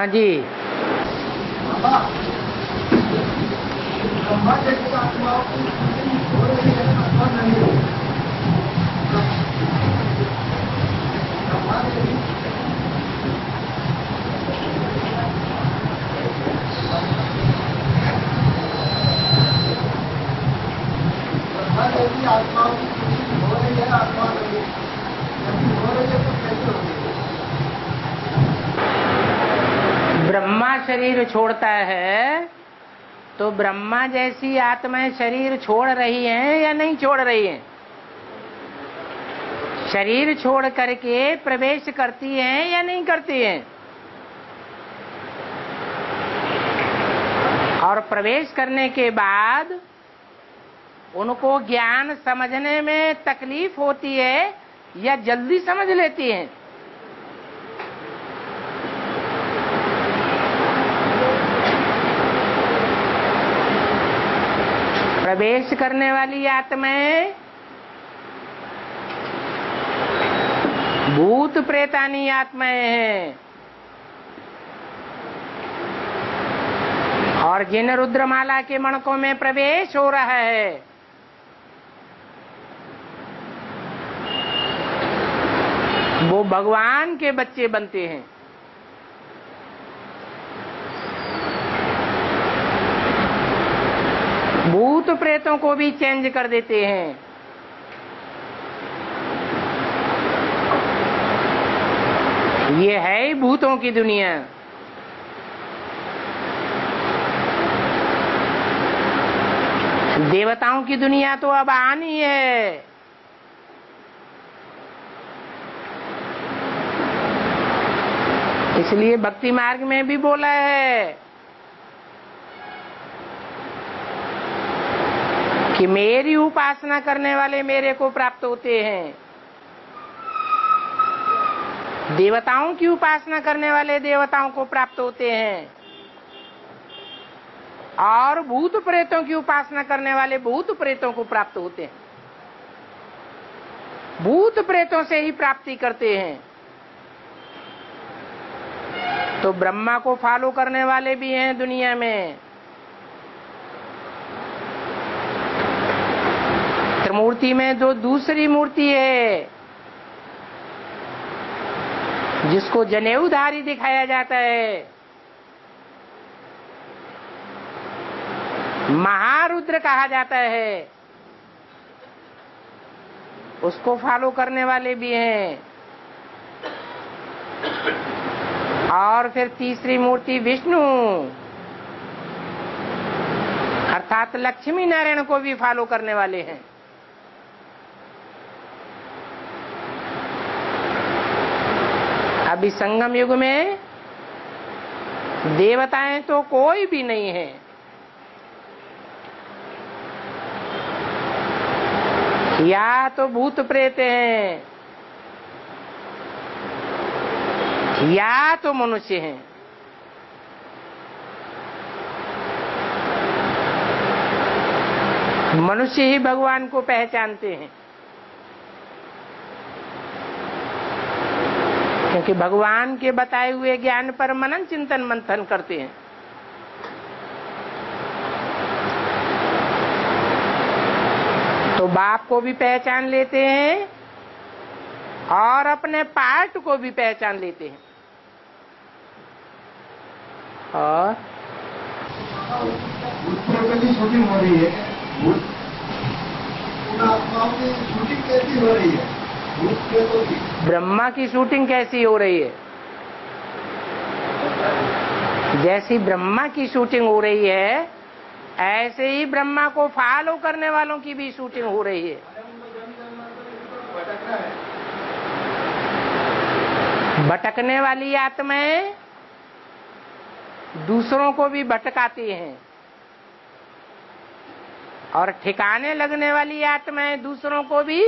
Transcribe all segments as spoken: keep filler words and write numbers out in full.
हाँ जी। ब्रह्मा शरीर छोड़ता है तो ब्रह्मा जैसी आत्माएं शरीर छोड़ रही हैं या नहीं छोड़ रही हैं? शरीर छोड़ करके प्रवेश करती हैं या नहीं करती हैं? और प्रवेश करने के बाद उनको ज्ञान समझने में तकलीफ होती है या जल्दी समझ लेती हैं? प्रवेश करने वाली आत्माएं भूत प्रेतानी आत्माएं हैं, और जिन रुद्रमाला के मणकों में प्रवेश हो रहा है वो भगवान के बच्चे बनते हैं। भूत प्रेतों को भी चेंज कर देते हैं। ये है ही भूतों की दुनिया। देवताओं की दुनिया तो अब आनी है। इसलिए भक्ति मार्ग में भी बोला है कि मेरी उपासना करने वाले मेरे को प्राप्त होते हैं, देवताओं की उपासना करने वाले देवताओं को प्राप्त होते हैं, और भूत प्रेतों की उपासना करने वाले भूत प्रेतों को प्राप्त होते हैं। भूत प्रेतों से ही प्राप्ति करते हैं। तो ब्रह्मा को फॉलो करने वाले भी हैं दुनिया में, मूर्ति में जो दूसरी मूर्ति है जिसको जनेऊधारी दिखाया जाता है, महारुद्र कहा जाता है, उसको फॉलो करने वाले भी हैं, और फिर तीसरी मूर्ति विष्णु अर्थात लक्ष्मी नारायण को भी फॉलो करने वाले हैं। अभी संगम युग में देवताएं तो कोई भी नहीं है, या तो भूत प्रेत हैं या तो मनुष्य हैं। मनुष्य ही भगवान को पहचानते हैं क्योंकि भगवान के बताए हुए ज्ञान पर मनन चिंतन मंथन करते हैं। तो बाप को भी पहचान लेते हैं और अपने पार्ट को भी पहचान लेते हैं। और शूटिंग हो रही है, शूटिंग कैसी हो रही है? ब्रह्मा की शूटिंग कैसी हो रही है? जैसी ब्रह्मा की शूटिंग हो रही है ऐसे ही ब्रह्मा को फॉलो करने वालों की भी शूटिंग हो रही है। भटकने वाली आत्माएं दूसरों को भी भटकाती हैं, और ठिकाने लगने वाली आत्माएं दूसरों को भी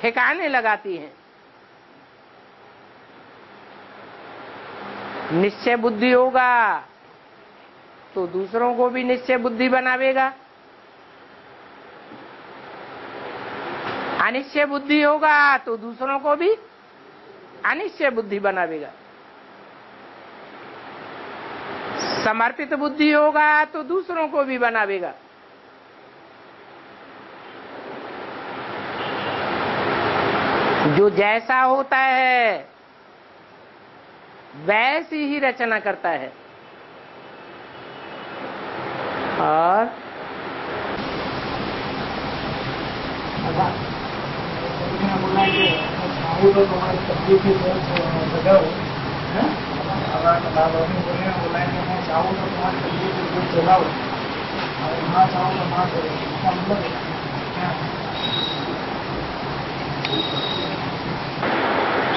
ठिकाने लगाती हैं। निश्चय बुद्धि होगा तो दूसरों को भी निश्चय बुद्धि बनावेगा, अनिश्चय बुद्धि होगा तो दूसरों को भी अनिश्चय बुद्धि बनावेगा। समर्पित बुद्धि होगा तो दूसरों को भी बनावेगा। जो जैसा होता है वैसी ही रचना करता है। और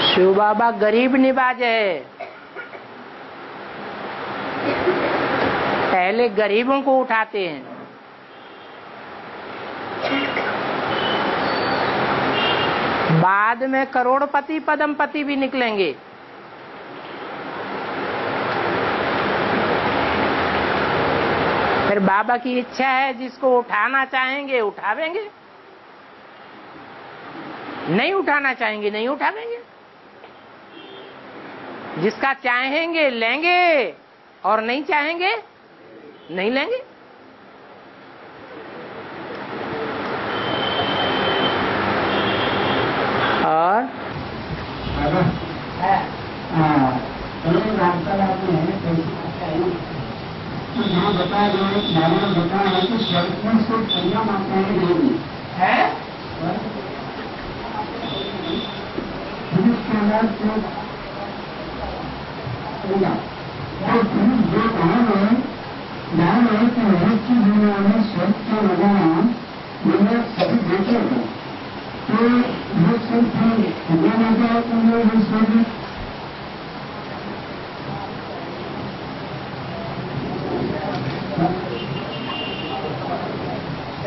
शिव बाबा गरीब निवाज है, पहले गरीबों को उठाते हैं। बाद में करोड़पति पदमपति भी निकलेंगे। फिर बाबा की इच्छा है, जिसको उठाना चाहेंगे उठावेंगे, नहीं उठाना चाहेंगे नहीं उठावेंगे, जिसका चाहेंगे लेंगे और नहीं चाहेंगे नहीं लेंगे। और बताया गया है कि शर्तों से कन्या माता है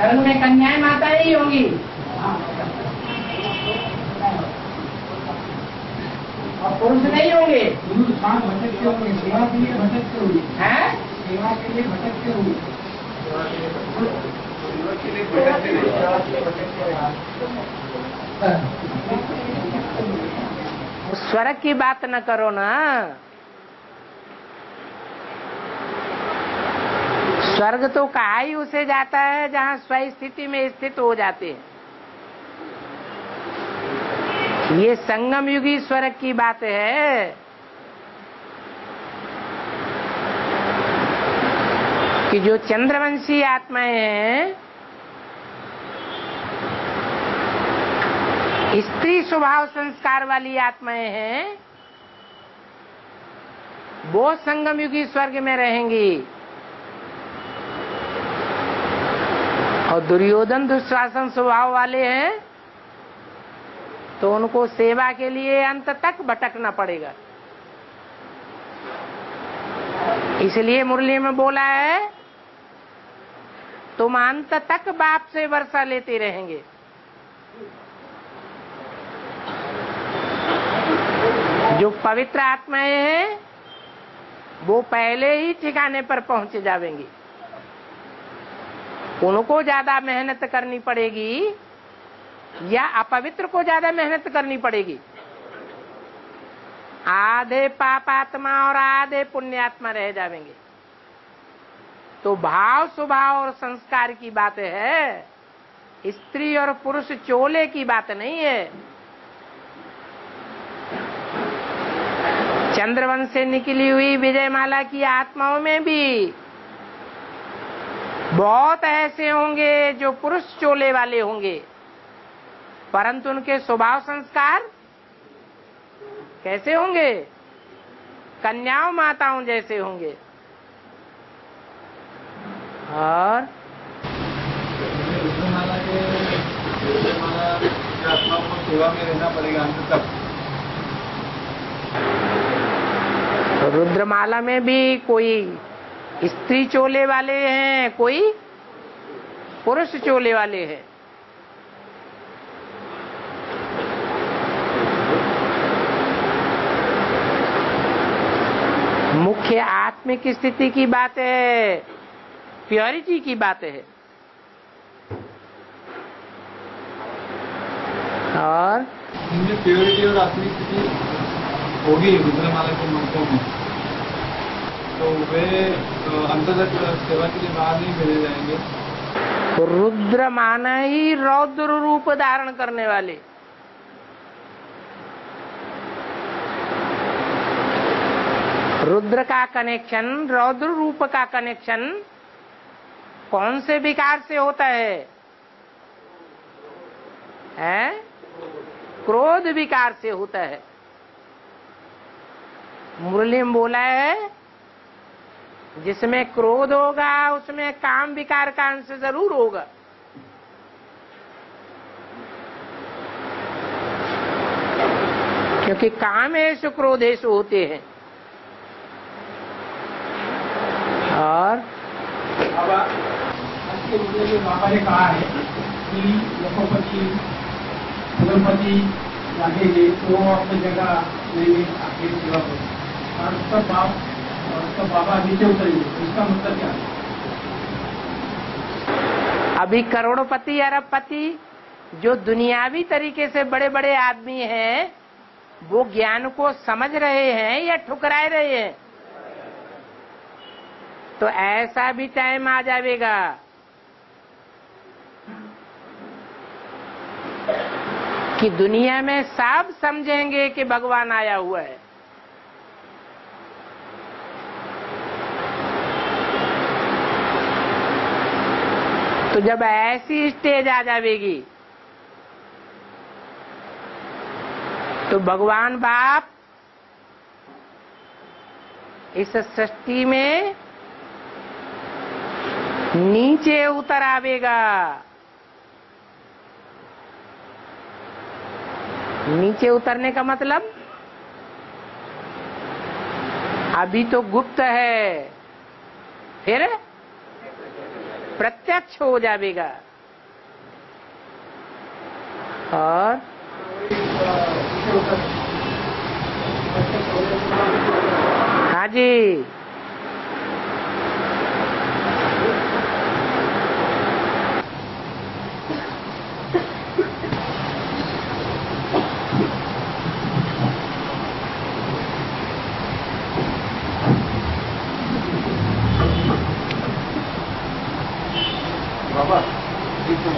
धर्म में कन्याएं माता ही होंगी। पुरुष नहीं होंगे, भटकते होंगे, सेवा के लिए भटकते होंगे, हैं? सेवा के लिए भटकते होंगे, स्वर्ग की बात न करो ना। स्वर्ग तो कहा ही उसे जाता है जहाँ स्वयं स्थिति में स्थित हो जाते हैं। ये संगम युगी स्वर्ग की बात है। कि जो चंद्रवंशी आत्माएं हैं, स्त्री स्वभाव संस्कार वाली आत्माएं हैं, वो संगम युगी स्वर्ग में रहेंगी। और दुर्योधन दुश्शासन स्वभाव वाले हैं तो उनको सेवा के लिए अंत तक भटकना पड़ेगा। इसलिए मुरली में बोला है, तुम अंत तक बाप से वर्षा लेते रहेंगे। जो पवित्र आत्माएं हैं वो पहले ही ठिकाने पर पहुंच जावेंगी, उनको ज्यादा मेहनत करनी पड़ेगी या अपवित्र को ज्यादा मेहनत करनी पड़ेगी। आधे पापात्मा और आधे पुण्यात्मा रह जाएंगे। तो भाव स्वभाव और संस्कार की बात है, स्त्री और पुरुष चोले की बात नहीं है। चंद्रवंश से निकली हुई विजयमाला की आत्माओं में भी बहुत ऐसे होंगे जो पुरुष चोले वाले होंगे, परंतु उनके स्वभाव संस्कार कैसे होंगे? कन्याओं माताओं जैसे होंगे। और रुद्रमाला के रुद्रमाला की आत्माओं को सेवा में रहना पड़ेगा अंत तक। रुद्रमाला में भी कोई स्त्री चोले वाले हैं, कोई पुरुष चोले वाले हैं। मुख्य आत्मिक स्थिति की बात है, प्योरिटी की बात है। और इनमें प्योरिटी और आत्मिक स्थिति होगी रुद्रमाला के मंत्रों में। तो वे अंतर सेवा के लिए बाहर नहीं भेजे जाएंगे। रुद्र माना ही रौद्र रूप धारण करने वाले। रुद्र का कनेक्शन, रौद्र रूप का कनेक्शन कौन से विकार से होता है? हैं? क्रोध विकार से होता है। मुरली में बोला है जिसमें क्रोध होगा उसमें काम विकार का अंश जरूर होगा। क्योंकि कामेश क्रोधेश होते हैं। और अब आज के मुद्दे में बाबा ने कहा है कि लखोपति करोड़पति लगेंगे तो अपनी जगह लेंगे आगे सेवा को, और उसका बाप और उसका बाबा नीचे उतरेंगे। इसका मतलब क्या है? अभी करोड़पति अरबपति जो दुनियावी तरीके से बड़े बड़े आदमी हैं वो ज्ञान को समझ रहे हैं या ठुकराए रहे हैं? तो ऐसा भी टाइम आ जाएगा कि दुनिया में सब समझेंगे कि भगवान आया हुआ है। तो जब ऐसी स्टेज आ जाएगी तो भगवान बाप इस सृष्टि में नीचे उतर आवेगा। नीचे उतरने का मतलब अभी तो गुप्त है, फिर प्रत्यक्ष हो जाएगा। और हाँ जी,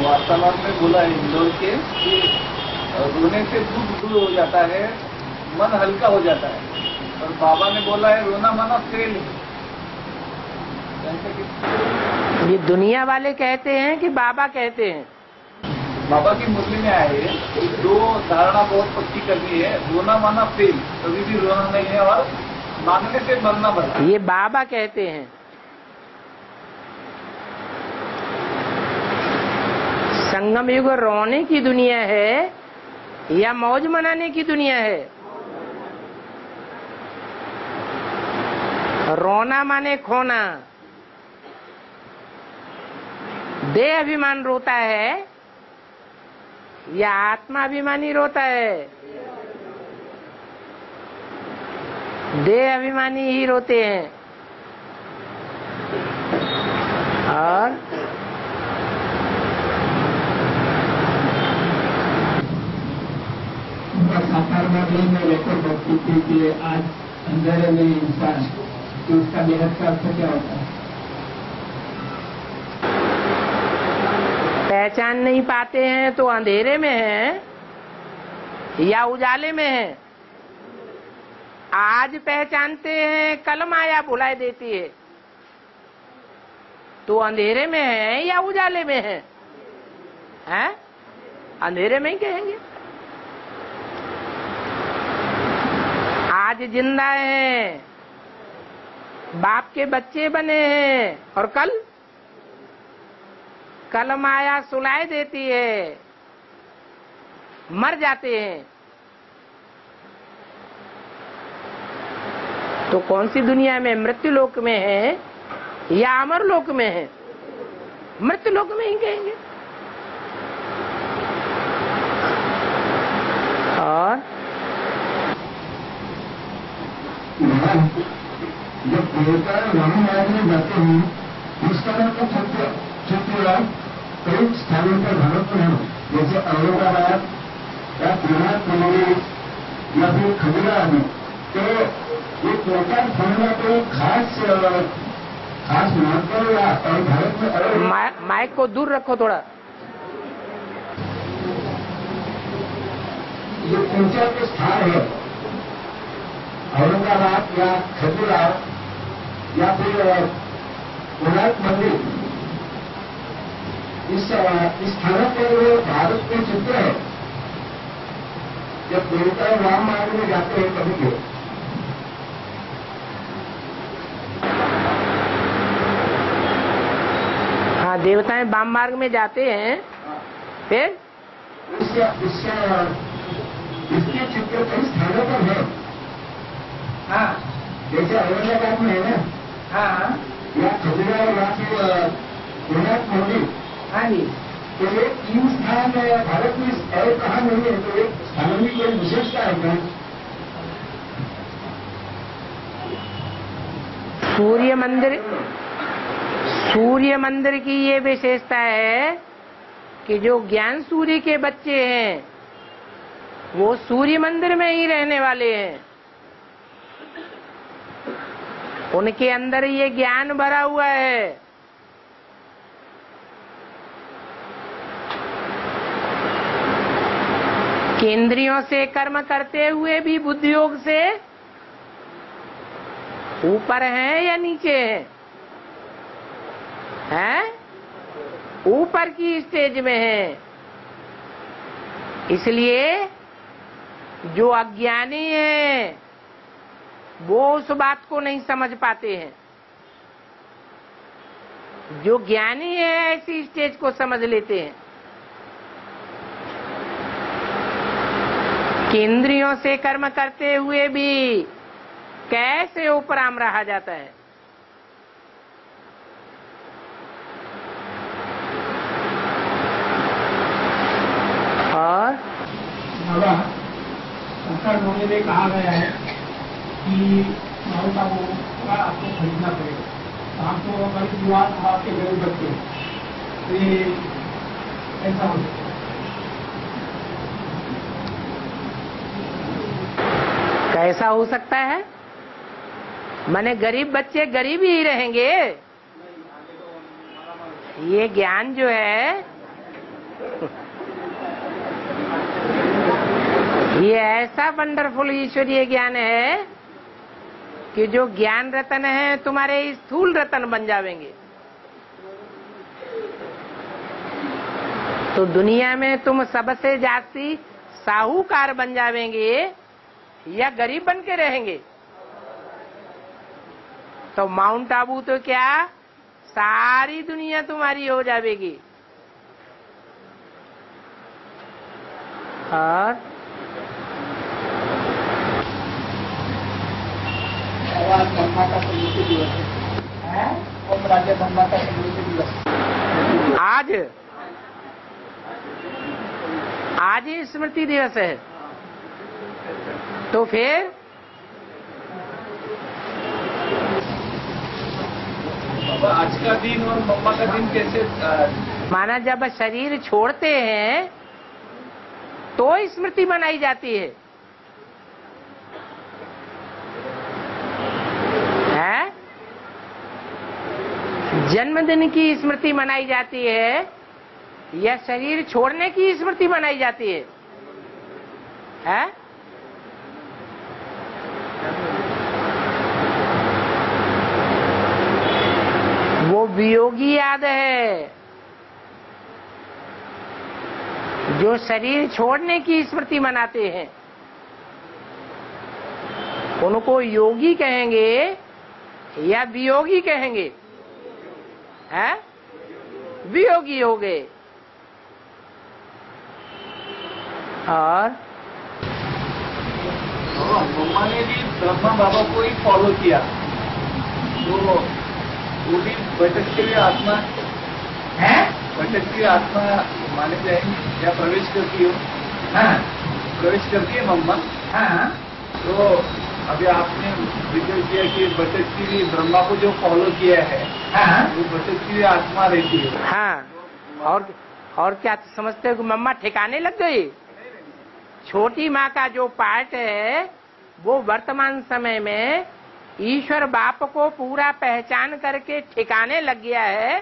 वार्तालाप में बोला है इंदौर के कि रोने से दुख दूर हो जाता है, मन हल्का हो जाता है, और बाबा ने बोला है रोना मना फेल। ये दुनिया वाले कहते हैं कि बाबा कहते हैं? बाबा की मुरली में आए दो धारणा बहुत पक्की करनी है, रोना माना फेल, कभी भी रोना नहीं है, और मानने से मरना पड़ता। ये बाबा कहते हैं। संगम युग रोने की दुनिया है या मौज मनाने की दुनिया है? रोना माने खोना। देह अभिमान रोता है या आत्मा अभिमानी रोता है? देह अभिमानी ही रोते हैं। और कि आज अंधेरे में इंसान तो उसका बेहद का अर्थ क्या होता है? पहचान नहीं पाते हैं तो अंधेरे में है या उजाले में है? आज पहचानते हैं, कल माया भुलाए देती है। तो अंधेरे में है या उजाले में है? हैं? अंधेरे में ही कहेंगे। आज जिंदा हैं, बाप के बच्चे बने हैं, और कल कल माया सुलाए देती है, मर जाते हैं। तो कौन सी दुनिया में? मृत्यु लोक में है या अमर लोक में है? मृत्यु लोक में ही कहेंगे। और जब देवता राम मार्ग में जाते हैं उसका नाम चित्र कई स्थानों पर भारत में, जैसे औरंगाबाद या गुना या फिर खजीरा आदि, तो ये त्वचा कहीं ना कहीं खास खास महत्व या भारत में और माइक को दूर रखो थोड़ा। ये पूजा के स्थान है औरंगाबाद या खजीरा या फिर गुनाथ मंदिर, इस स्थानों के लिए भारत के चित्र है। जब देवता राम मार्ग में जाते हैं कभी के हाँ देवताएं वाम मार्ग में जाते हैं फिर इसका इसका इसके चित्र कई स्थानों पर है। हाँ जैसे औरंगाबाद में है ना, हाँ या खजीरा या फिर जगन्नाथ मंदिर, हाँ जी। तो ये तीन स्थान भारत में और कहा नहीं है, तो एक स्थान में कोई विशेषता है क्या? सूर्य मंदिर, सूर्य मंदिर की ये विशेषता है कि जो ज्ञान सूर्य के बच्चे हैं वो सूर्य मंदिर में ही रहने वाले हैं। उनके अंदर ये ज्ञान भरा हुआ है। इंद्रियों से कर्म करते हुए भी बुद्धियोग से ऊपर हैं या नीचे हैं? हैं? ऊपर की स्टेज में हैं। इसलिए जो अज्ञानी हैं वो उस बात को नहीं समझ पाते हैं, जो ज्ञानी है ऐसी स्टेज को समझ लेते हैं कि इंद्रियों से कर्म करते हुए भी कैसे उपराम रहा जाता है। और बाबा शंकर मुनि में कहा गया है कि माउंट अबू का आपको खरीदना पड़ेगा, आपको गरीब युवा आपके गरीब बच्चे, तो ये ऐसा हो सकता है। कैसा हो सकता है? माने गरीब बच्चे गरीब ही रहेंगे? ये ज्ञान जो है ये ऐसा वंडरफुल ईश्वरीय ज्ञान है कि जो ज्ञान रतन है तुम्हारे स्थूल रतन बन जावेंगे। तो दुनिया में तुम सबसे जाती साहूकार बन जावेंगे या गरीब बन के रहेंगे? तो माउंट आबू तो क्या सारी दुनिया तुम्हारी हो जावेगी। और आज ब्रह्मा का संयुक्त दिवस है, ओम राज्य ब्रह्मा का संयुक्त दिवस आज आज ही स्मृति दिवस है। तो फिर आज का दिन और ब्रह्मा का दिन कैसे? माना जब शरीर छोड़ते हैं तो स्मृति मनाई जाती है। जन्मदिन की स्मृति मनाई जाती है या शरीर छोड़ने की स्मृति मनाई जाती है? है? वो वियोगी याद है जो शरीर छोड़ने की स्मृति मनाते हैं, उनको योगी कहेंगे या वियोगी कहेंगे? है? वियोगी हो गए। और ब्रह्मा ने भी ब्रह्मा बाबा को ही फॉलो किया, तो वो भी भटकती हुई आत्मा है, भटकती हुई आत्मा माने जाएंगे या प्रवेश करती हो? हाँ प्रवेश करती है ब्रह्मा। हाँ तो अभी आपने जिक्र किया कि भटकती हुई ब्रह्मा को जो फॉलो किया है वो भटकती हुई आत्मा रहती है। हाँ और और क्या समझते हो कि मम्मा ठिकाने लग गई? छोटी माँ का जो पार्ट है वो वर्तमान समय में ईश्वर बाप को पूरा पहचान करके ठिकाने लग गया है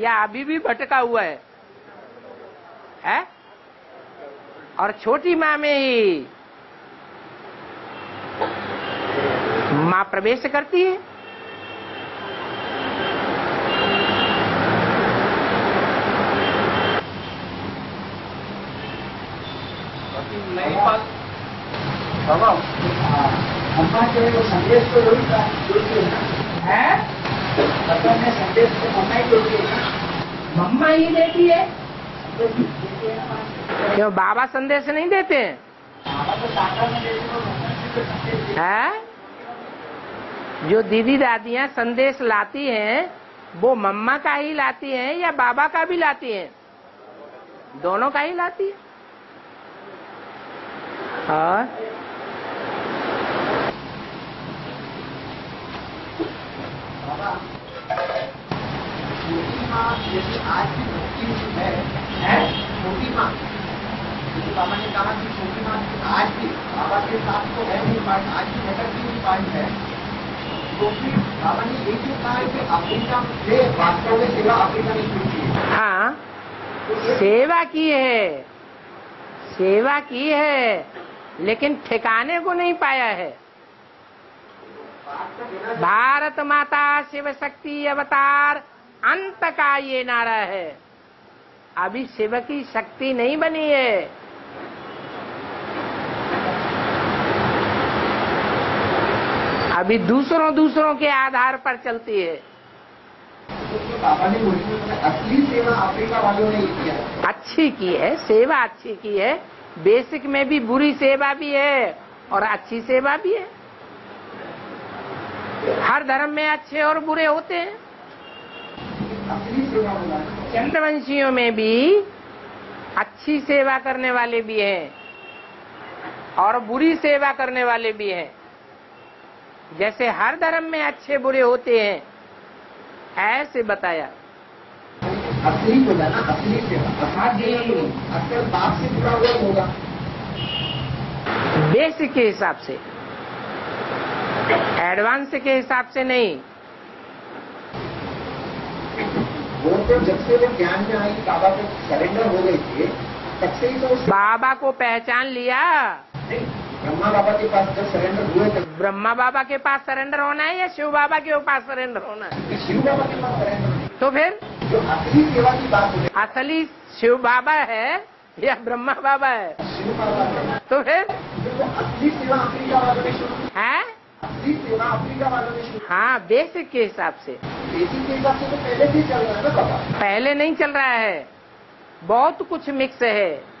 या अभी भी भटका हुआ है, है? और छोटी माँ में ही माँ प्रवेश करती है। अम्मा के संदेश को जोड़ी था, जोड़ी है अम्मा ने संदेश को मम्मा ही जोड़ी है, मम्मा ही देती है, क्यों बाबा संदेश नहीं देते हैं? बाबा तो साकार में देते हैं। जो दीदी दादियाँ संदेश लाती हैं वो मम्मा का ही लाती हैं या बाबा का भी लाती हैं? दोनों का ही लाती है। हाँ, जैसे आज की छोटी है, है छोटी माँ, बाबा ने कहा कि छोटी माँ आज भी बाबा के साथ तो है नहीं, पार्ट आज की बेहतर की भी पार्ट है, तो फिर बाबा ने ये क्यों कहा कि अफ्रीका से वास्तव में सेवा अफ्रीका ने क्यों की है? हाँ, सेवा की है, सेवा की है, लेकिन ठिकाने को नहीं पाया है। भारत माता शिव शक्ति अवतार अंत का ये नारा है। अभी शिव की शक्ति नहीं बनी है। अभी दूसरों दूसरों के आधार पर चलती है। बाबा ने असली सेवा अफ्रीका वालों ने किया, अच्छी की है, सेवा अच्छी की है। बेसिक में भी बुरी सेवा भी है और अच्छी सेवा भी है। हर धर्म में अच्छे और बुरे होते हैं। चंद्रवंशियों में भी अच्छी सेवा करने वाले भी हैं और बुरी सेवा करने वाले भी हैं। जैसे हर धर्म में अच्छे बुरे होते हैं, ऐसे बताया। असली होगा ना, असली सेवा असल बाप से जुड़ा हुआ होगा, बेसिक के हिसाब से, एडवांस के हिसाब से नहीं। वो तो जब से वो ज्ञान में आई, बाबा को सरेंडर हो गए थे, तब से ही तो बाबा को पहचान लिया। नहीं, ब्रह्मा बाबा के पास जब सरेंडर हुए थे, ब्रह्मा बाबा के पास सरेंडर होना है या शिव बाबा के पास सरेंडर होना है? शिव बाबा के पास सरेंडर। तो फिर जो असली सेवा की बात हो, असली शिव बाबा है या ब्रह्मा बाबा है? शिव बाबा। तो फिर असली सेवा अफ्रीका वालों ने शुरू है, असली सेवा अफ्रीका वालों ने शुरू। हाँ, बेसिक के हिसाब से। पहले भी चल रहा है बाबा? पहले नहीं चल रहा है, बहुत कुछ मिक्स है।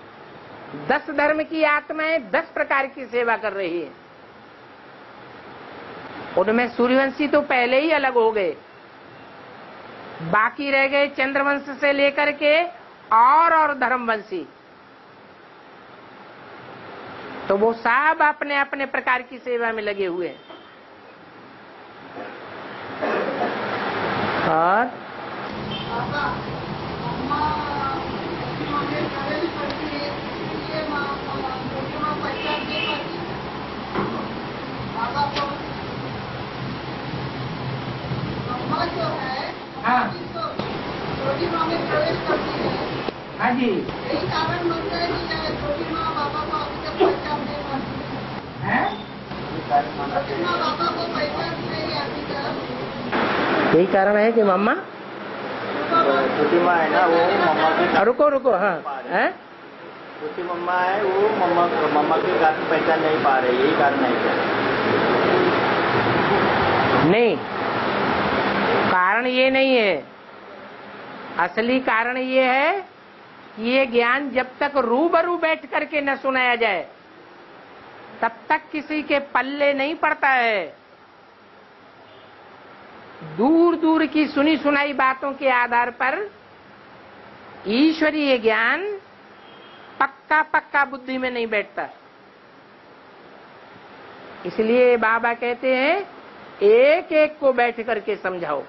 दस धर्म की आत्माएं दस प्रकार की सेवा कर रही है। उनमें सूर्यवंशी तो पहले ही अलग हो गए, बाकी रह गए चंद्रवंश से लेकर के और और धर्मवंशी, तो वो सब अपने अपने प्रकार की सेवा में लगे हुए हैं। और हाँ हाँ जी, यही कारण है कि मम्मा छोटी माँ है ना, वो मम्मा के। रुको रुको, हाँ, हैं? छोटी मम्मा है वो, मम्मा मम्मा के साथ पहचान नहीं पा रही, यही कारण है। नहीं, कारण ये नहीं है। असली कारण ये है कि ये ज्ञान जब तक रूबरू बैठ करके न सुनाया जाए तब तक किसी के पल्ले नहीं पड़ता है। दूर दूर की सुनी सुनाई बातों के आधार पर ईश्वरीय ज्ञान पक्का पक्का बुद्धि में नहीं बैठता। इसलिए बाबा कहते हैं एक एक को बैठ करके समझाओ।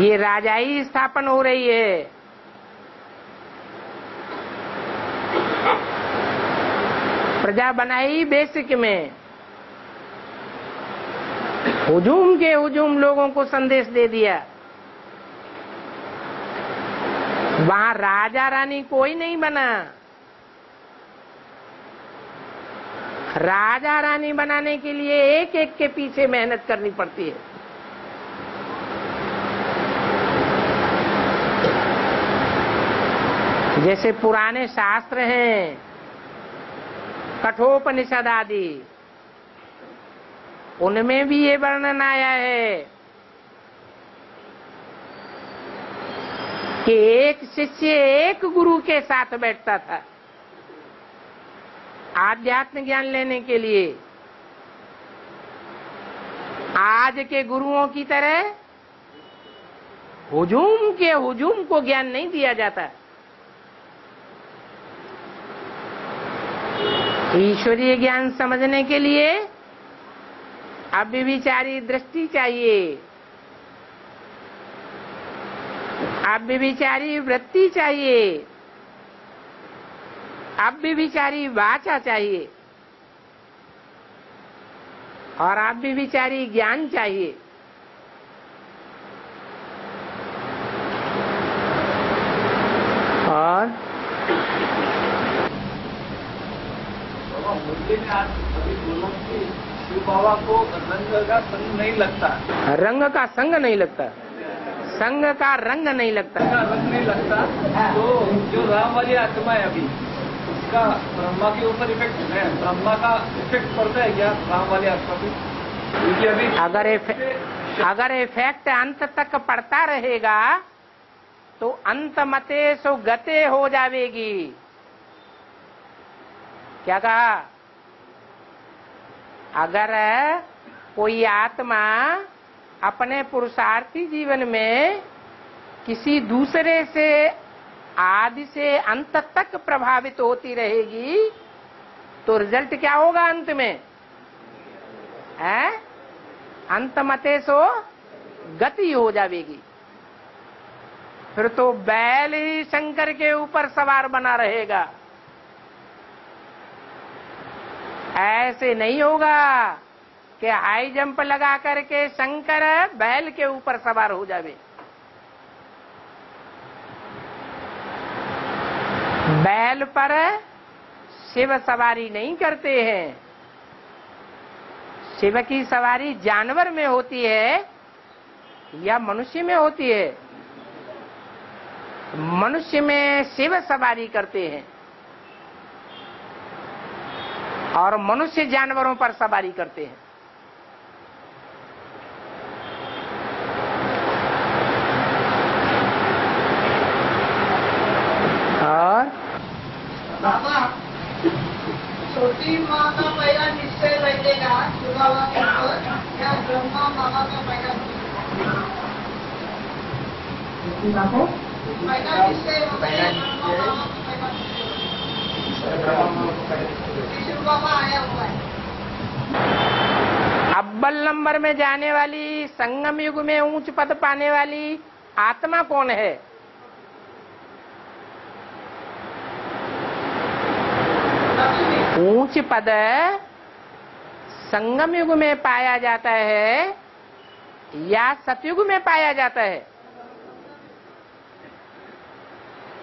ये राजाई स्थापन हो रही है। प्रजा बनाई बेसिक में, हुजूम के हुजूम लोगों को संदेश दे दिया। वहां राजा रानी कोई नहीं बना। राजा रानी बनाने के लिए एक एक के पीछे मेहनत करनी पड़ती है। जैसे पुराने शास्त्र हैं, कठोपनिषद आदि, उनमें भी ये वर्णन आया है कि एक शिष्य एक गुरु के साथ बैठता था आध्यात्म ज्ञान लेने के लिए। आज के गुरुओं की तरह हुजूम के हुजूम को ज्ञान नहीं दिया जाता। ईश्वरीय ज्ञान समझने के लिए अव्यभिचारी दृष्टि चाहिए, अव्यभिचारी वृत्ति चाहिए, अव्यभिचारी वाचा चाहिए और अव्यभिचारी ज्ञान चाहिए। और अभी दोनों की शिव बाबा को रंग का संग नहीं लगता, रंग का संग नहीं लगता, संग का रंग नहीं लगता, रंग नहीं लगता। तो जो राम वाली आत्मा है अभी, उसका ब्रह्मा के ऊपर इफेक्ट है, ब्रह्मा का इफेक्ट पड़ता है क्या राम वाली आत्मा पे? क्योंकि अभी अगर अगर इफेक्ट अंत तक पड़ता रहेगा तो अंत मते सो गते हो जाएगी। क्या कहा? अगर कोई आत्मा अपने पुरुषार्थी जीवन में किसी दूसरे से आदि से अंत तक प्रभावित होती रहेगी तो रिजल्ट क्या होगा अंत में? है अंत मते सो गति हो जाएगी। फिर तो बैल ही शंकर के ऊपर सवार बना रहेगा। ऐसे नहीं होगा कि हाई जंप लगा करके शंकर बैल के ऊपर सवार हो जावे। बैल पर शिव सवारी नहीं करते हैं। शिव की सवारी जानवर में होती है या मनुष्य में होती है? मनुष्य में शिव सवारी करते हैं और मनुष्य जानवरों पर सवारी करते हैं। और बाबा छोटी माँ का पहला निश्चय बैठेगा शिव बाबा के ऊपर या ब्रह्मा बाबा का पहला पहला निश्चय होगा? अब्बल नंबर में जाने वाली, संगम युग में ऊंच पद पाने वाली आत्मा कौन है? ऊंच पद संगम युग में पाया जाता है या सतयुग में पाया जाता है?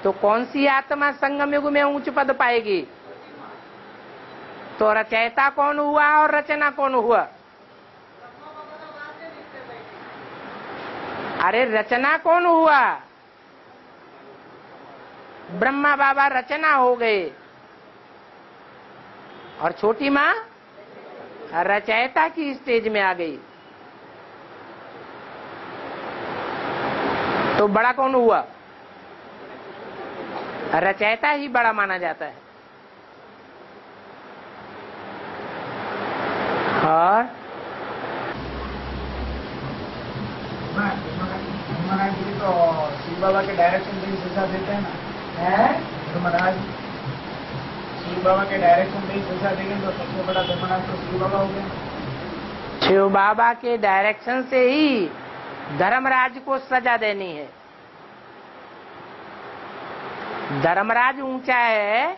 तो कौन सी आत्मा संगम युग में ऊंच पद पाएगी? तो रचयिता कौन हुआ और रचना कौन हुआ? अरे रचना कौन हुआ? ब्रह्मा बाबा रचना हो गए और छोटी माँ रचयिता की स्टेज में आ गई। तो बड़ा कौन हुआ? रचयिता ही बड़ा माना जाता है। और धर्मराज जी तो शिव बाबा के डायरेक्शन से शिक्षा देते हैं ना? है धर्मराज शिव बाबा के डायरेक्शन से शिक्षा देंगे तो सबसे बड़ा धर्मराज तो शिव बाबा हो गया। शिव बाबा के डायरेक्शन से ही धर्मराज को सजा देनी है। धर्मराज ऊंचा है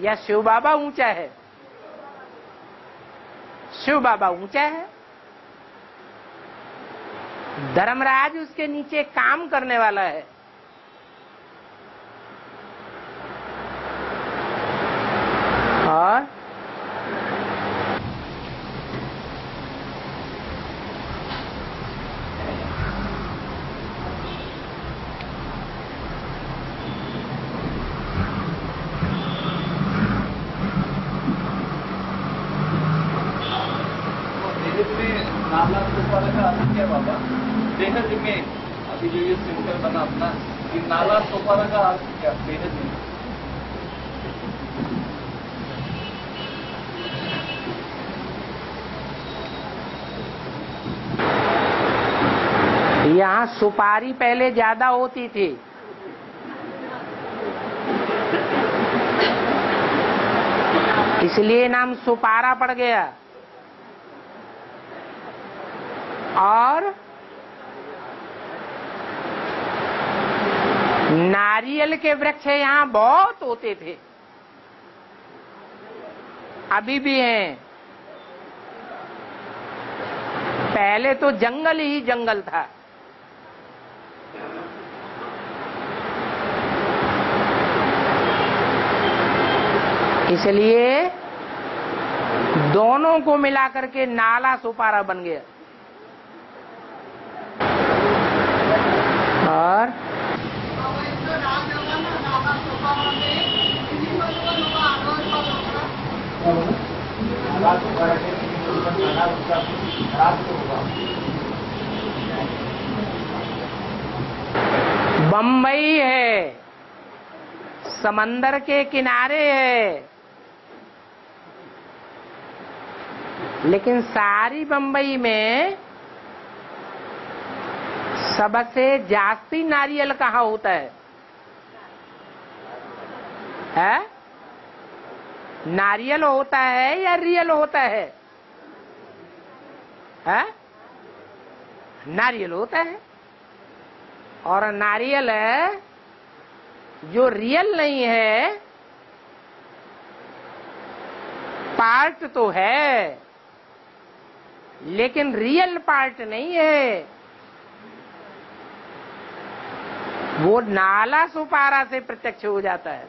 या शिव बाबा ऊंचा है? शिव बाबा ऊंचा है, धर्मराज उसके नीचे काम करने वाला है। और नाला सोपारा का अर्थ क्या? बेहद नहीं, यहाँ सुपारी पहले ज्यादा होती थी, इसलिए नाम सोपारा पड़ गया। और नारियल के वृक्ष यहाँ बहुत होते थे, अभी भी हैं। पहले तो जंगल ही जंगल था। इसलिए दोनों को मिलाकर के नाला सुपारा बन गया। और बंबई है, समंदर के किनारे है, लेकिन सारी बंबई में सबसे जास्ती नारियल कहाँ होता है? है? नारियल होता है या रियल होता है? है? नारियल होता है। और नारियल है जो रियल नहीं है, पार्ट तो है लेकिन रियल पार्ट नहीं है। वो नाला सुपारा से प्रत्यक्ष हो जाता है।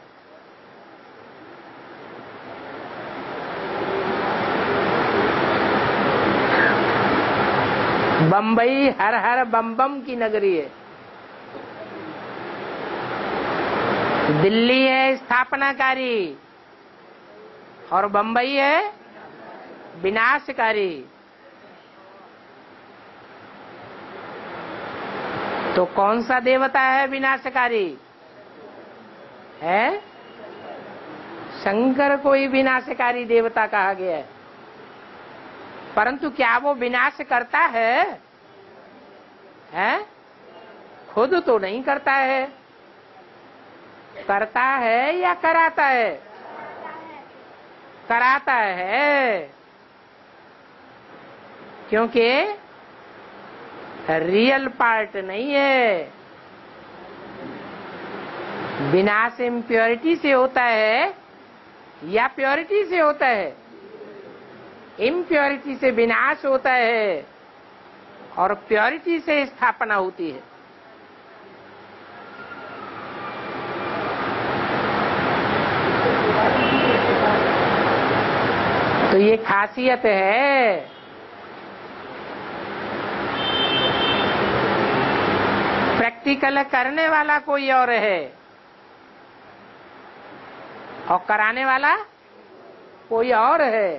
बंबई हर हर बम बम की नगरी है। दिल्ली है स्थापनाकारी और बंबई है विनाशकारी। तो कौन सा देवता है विनाशकारी? है शंकर को ही विनाशकारी देवता कहा गया है। परंतु क्या वो विनाश करता है? है? खुद तो नहीं करता है, करता है या कराता है? कराता है, क्योंकि रियल पार्ट नहीं है। विनाश इम्प्योरिटी से होता है या प्योरिटी से होता है? इम्प्योरिटी से विनाश होता है और प्योरिटी से स्थापना होती है। तो ये खासियत है। प्रैक्टिकल करने वाला कोई और है और कराने वाला कोई और है।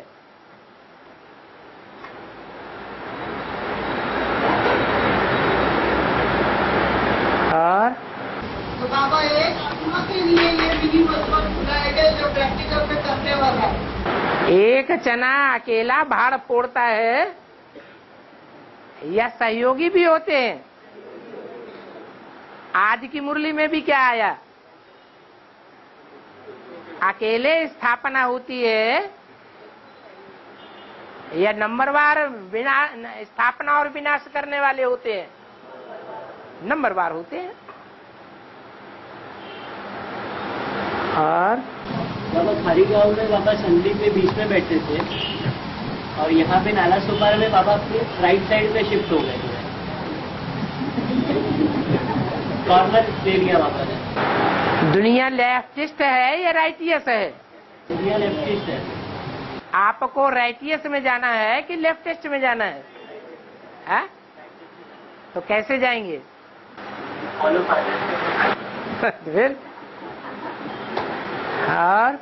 तो बाबा एक आत्मा के लिए ये विधि खुला है जो प्रैक्टिकल में करने वाला है। एक चना अकेला भाड़ फोड़ता है या सहयोगी भी होते हैं? आज की मुरली में भी क्या आया? अकेले स्थापना होती है या नंबरवार बिना स्थापना और विनाश करने वाले होते हैं? नंबर बार होते हैं। और बाबा खारीगांव में बाबा संदीप के बीच में बैठे थे, और यहाँ पे नाला सोपारा में बाबा राइट साइड पे शिफ्ट हो गए, कॉर्नर ले लिया बाबा ने। दुनिया लेफ्टिस्ट है या राइटियस है? दुनिया लेफ्टिस्ट है। आपको राइटियस में जाना है कि लेफ्टिस्ट में जाना है? है? तो कैसे जाएंगे? फिर और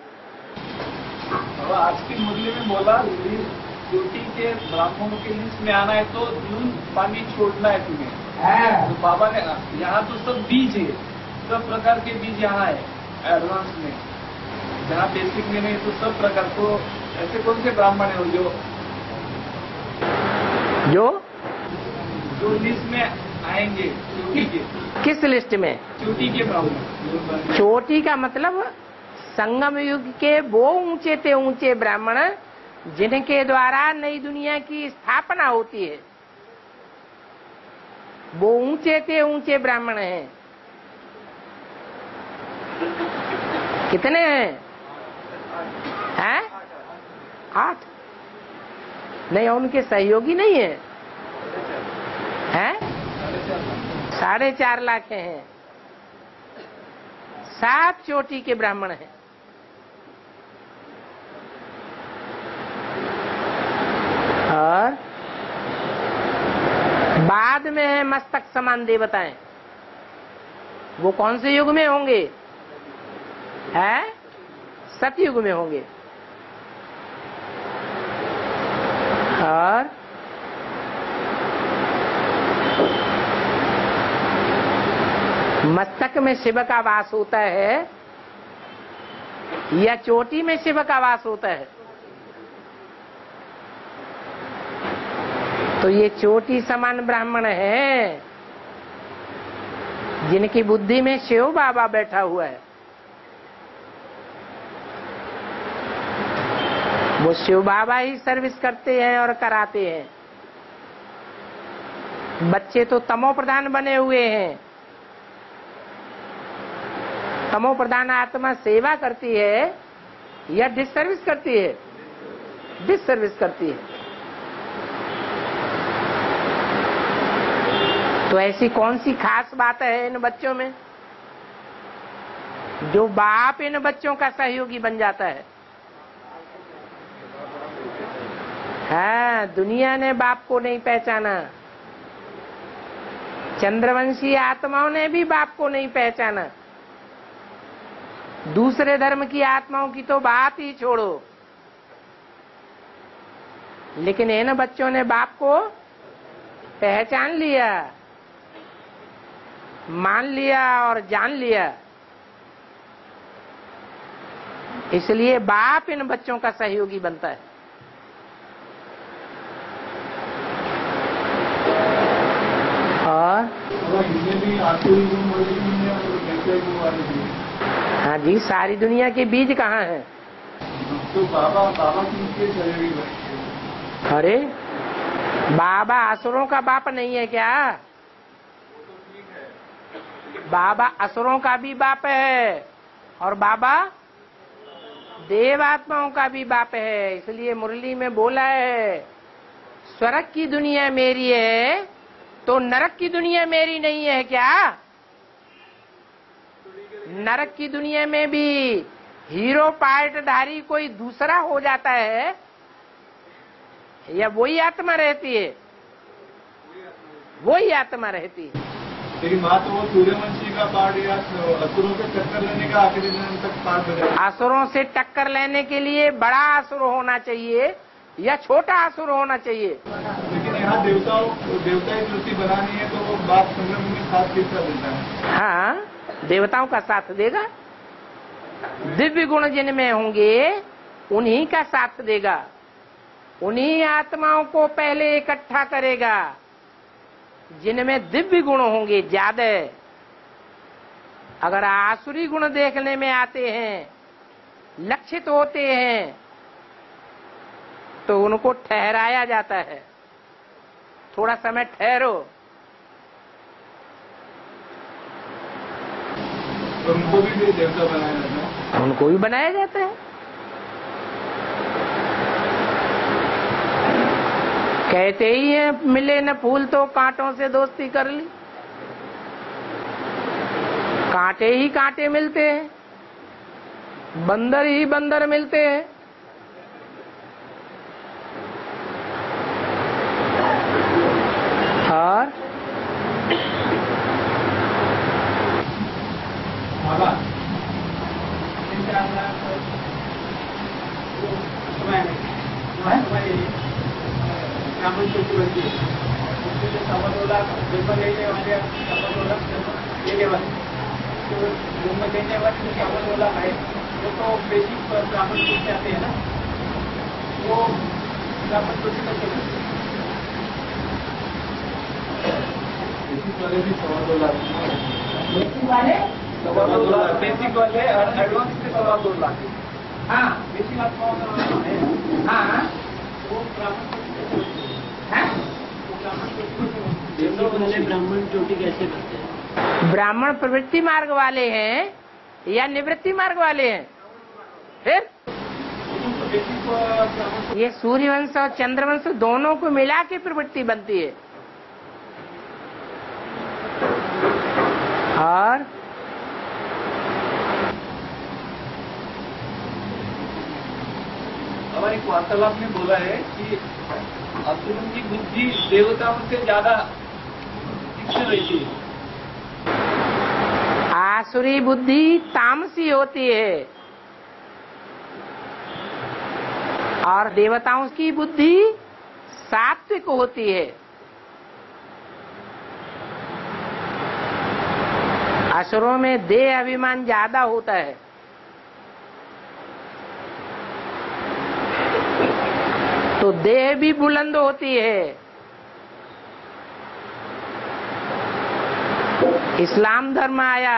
आज की मुरली में बोला ड्यूटी के ब्राह्मणों के लिस्ट में आना है तो दूध पानी छोड़ना है तुम्हें। तो बाबा ने यहाँ तो सब बीज है, सब प्रकार के बीज यहाँ है एडवांस में, जहाँ बेसिक में नहीं तो सब प्रकार को। ऐसे कौन से ब्राह्मण है जो जो जो लिस्ट में आएंगे? चोटी के। किस लिस्ट में? चोटी के ब्राह्मण। चोटी का मतलब संगम युग के वो ऊंचे थे ऊंचे ब्राह्मण जिनके द्वारा नई दुनिया की स्थापना होती है, वो ऊंचे थे ऊंचे ब्राह्मण हैं। कितने हैं? हैं? आठ। नहीं, उनके सहयोगी नहीं है, हैं? साढ़े चार लाख हैं। सात चोटी के ब्राह्मण हैं। और बाद में है मस्तक समान देवताएं, वो कौन से युग में होंगे? है सतयुग में होंगे। और मस्तक में शिव का वास होता है या चोटी में शिव का वास होता है? तो ये चोटी समान ब्राह्मण है जिनकी बुद्धि में शिव बाबा बैठा हुआ है, वो शिव बाबा ही सर्विस करते हैं और कराते हैं। बच्चे तो तमो प्रधान बने हुए हैं, तमो प्रधान आत्मा सेवा करती है या डिससर्विस करती है? डिससर्विस करती है। तो ऐसी कौन सी खास बात है इन बच्चों में जो बाप इन बच्चों का सहयोगी बन जाता है? हाँ, दुनिया ने बाप को नहीं पहचाना, चंद्रवंशी आत्माओं ने भी बाप को नहीं पहचाना, दूसरे धर्म की आत्माओं की तो बात ही छोड़ो, लेकिन इन बच्चों ने बाप को पहचान लिया, मान लिया और जान लिया, इसलिए बाप इन बच्चों का सहयोगी बनता है। और हाँ जी, सारी दुनिया के बीज कहाँ हैं? तो बाबा बाबा किसके सहयोगी बने? अरे बाबा असुरों का बाप नहीं है क्या? तो ठीक है। बाबा असुरों का भी बाप है और बाबा देवात्माओं का भी बाप है, इसलिए मुरली में बोला है स्वर्ग की दुनिया मेरी है तो नरक की दुनिया मेरी नहीं है क्या? नरक की दुनिया में भी हीरो पार्टधारी कोई दूसरा हो जाता है या वही आत्मा रहती है? वही आत्मा रहती है। तेरी माँ तो वो सूर्यवंशी का पार्ट या असुरों से टक्कर लेने का आखिरी दिन तक पार्ट बनेगा। असुरों से टक्कर लेने के लिए बड़ा असुर होना चाहिए या छोटा असुर होना चाहिए? लेकिन यहाँ देवताओं देवता की मूर्ति बनानी है तो वो बाप संगम में साथ किसका देता है? हाँ, देवताओं का साथ देगा, दिव्य गुण जिनमें होंगे उन्हीं का साथ देगा, उन्हीं आत्माओं को पहले इकट्ठा करेगा जिनमें दिव्य गुण होंगे ज्यादा। अगर आसुरी गुण देखने में आते हैं, लक्षित होते हैं, तो उनको ठहराया जाता है, थोड़ा समय ठहरो। उनको भी देवता बनाया जाता है, उनको भी बनाया जाता है। कहते ही है मिले न फूल तो कांटों से दोस्ती कर ली। कांटे ही कांटे मिलते हैं, बंदर ही बंदर मिलते हैं। और तो देने वाले चावल वाला है वो तो बेसिक ब्राह्मण कुछ आते हैं ना, वो ब्राह्मण कुछ करते हैं बेसिक वाले भी सवाल लाख बेसिक वाले सवाल लाख बेसिक वाले और एडवांस से सवाल दो लाख। हाँ बेसिक आप हाँ वो ब्राह्मण कुछ है वो ब्राह्मण कुछ ब्राह्मण चोटी कैसे करते हैं? ब्राह्मण प्रवृत्ति मार्ग वाले हैं या निवृत्ति मार्ग वाले हैं? फिर ये सूर्यवंश और चंद्रवंश दोनों को मिला के प्रवृत्ति बनती है। और हमारे वार्तालाप में बोला है कि असुरों की बुद्धि देवताओं से ज्यादा तीक्ष्ण रहती है। आसुरी बुद्धि तामसी होती है और देवताओं की बुद्धि सात्विक होती है। असुरों में देह अभिमान ज्यादा होता है तो देह भी बुलंद होती है। इस्लाम धर्म आया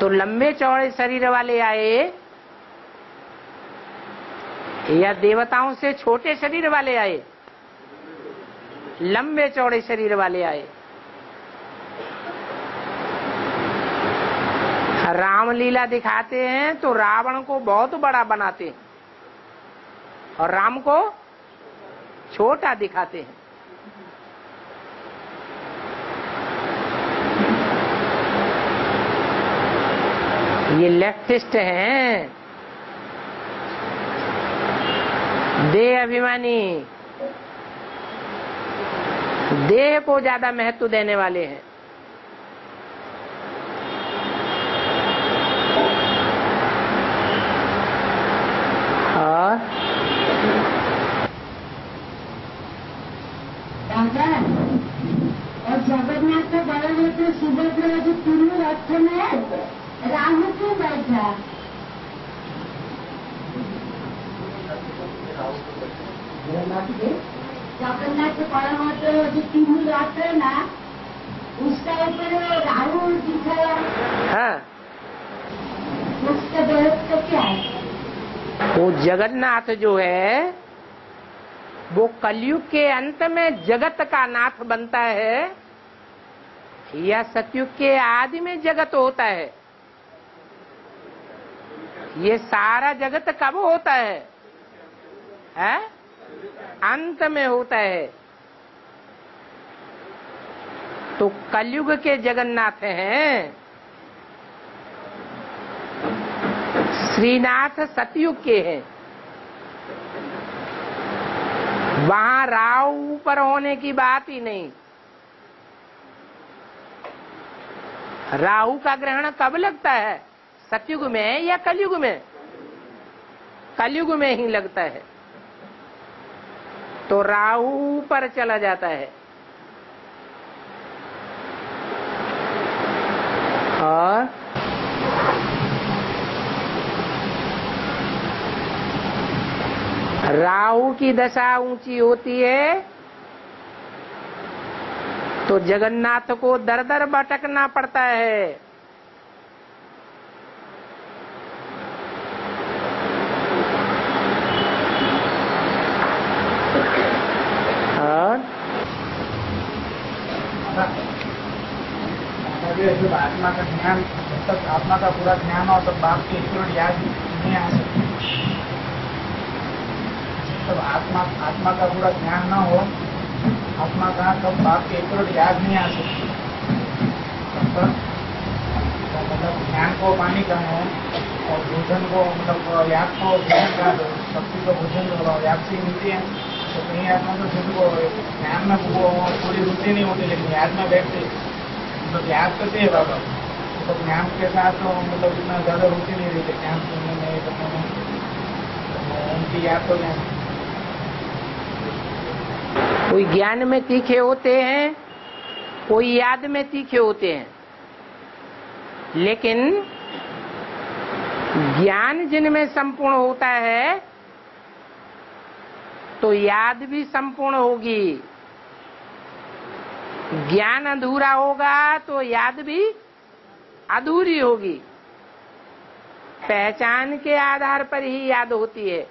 तो लंबे चौड़े शरीर वाले आए या देवताओं से छोटे शरीर वाले आए? लंबे चौड़े शरीर वाले आए। रामलीला दिखाते हैं तो रावण को बहुत बड़ा बनाते हैं और राम को छोटा दिखाते हैं। ये लेफ्टिस्ट हैं, देह अभिमानी, देह को ज्यादा महत्व देने वाले हैं। और जगन्नाथ का बड़ा बेटा सुभद्रा जो तीनों रथ में है राहु क्यों बैठा? जगन्नाथ के परमात्मा जो तीनों रथ है ना उसका ऊपर राहु दिखाया। हाँ उसका बेहद तो क्या है? वो जगन्नाथ जो है वो कलियुग के अंत में जगत का नाथ बनता है या सतयुग के आदि में जगत होता है? ये सारा जगत कब होता है? है? अंत में होता है। तो कलियुग के जगन्नाथ हैं, श्रीनाथ सतयुग के हैं। वहां राव ऊपर होने की बात ही नहीं। राहु का ग्रहण कब लगता है? सतयुग में या कलियुग में? कलियुग में ही लगता है तो राहु पर चला जाता है। और राहु की दशा ऊंची होती है तो जगन्नाथ को दर दर भटकना पड़ता है। आत्मा का ज्ञान तब आत्मा का पूरा ज्ञान और तब बाप के ईश्वर याद नहीं आ सकती। मतलब आत्मा आत्मा का पूरा ज्ञान ना हो, आत्मा का सब बात के एक याद नहीं आ सकती। मतलब ज्ञान को पानी का हो और भोजन को मतलब याद को भोजन का हो, शक्ति को भोजन हो, याद से मिलती है तो कहीं आत्मा तो शुरू हो ज्ञान में पूरी रुचि नहीं होती, लेकिन याद में बैठते मतलब याद करते है बाबा, तो ज्ञान के साथ तो मतलब इतना ज्यादा रुचि नहीं रहती ज्ञान सुनने में करने में, उनकी याद तो ज्ञान कोई ज्ञान में तीखे होते हैं, कोई याद में तीखे होते हैं, लेकिन ज्ञान जिनमें संपूर्ण होता है तो याद भी संपूर्ण होगी। ज्ञान अधूरा होगा तो याद भी अधूरी होगी। पहचान के आधार पर ही याद होती है।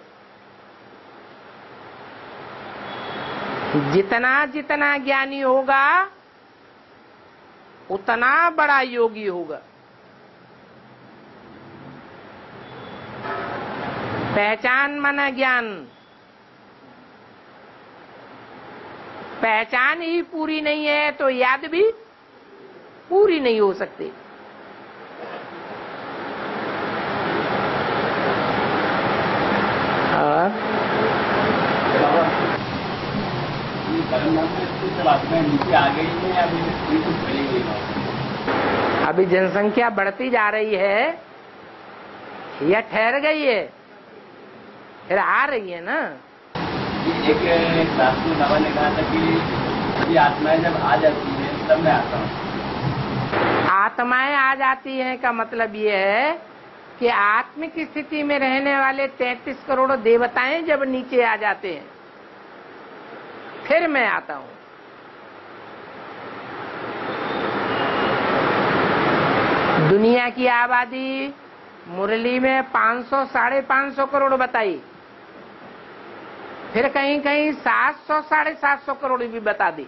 जितना जितना ज्ञानी होगा उतना बड़ा योगी होगा। पहचान माना ज्ञान, पहचान ही पूरी नहीं है तो याद भी पूरी नहीं हो सकती। नीचे आ गई है या अभी अभी जनसंख्या बढ़ती जा रही है या ठहर गई है? फिर आ रही है ना। एक क्लास में बाबा ने कहा था कि आत्माएं जब आ जाती है तब मैं आता हूँ। आत्माएं आ जाती हैं का मतलब ये है कि आत्मिक स्थिति में रहने वाले तैंतीस करोड़ देवताएं जब नीचे आ जाते हैं फिर मैं आता हूँ। दुनिया की आबादी मुरली में पाँच सौ साढ़े पाँच सौ करोड़ बताई, फिर कहीं कहीं सात सौ साढ़े सात सौ करोड़ भी बता दी।